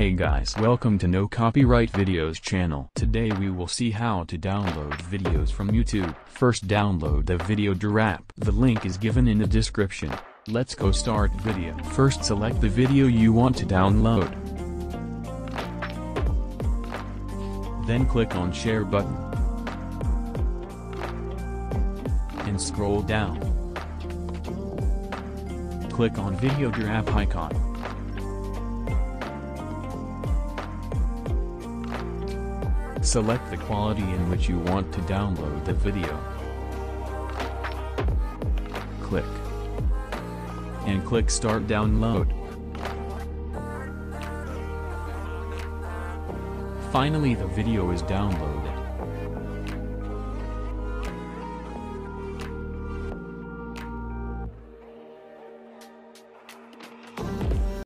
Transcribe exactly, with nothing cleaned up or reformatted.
Hey guys, welcome to No Copyright Videos channel. Today we will see how to download videos from YouTube. First, download the Videoder app. The link is given in the description. Let's go start video. First, select the video you want to download. Then click on share button. And scroll down. Click on Videoder app icon. Select the quality in which you want to download the video. Click. And click Start Download. Finally, the video is downloaded.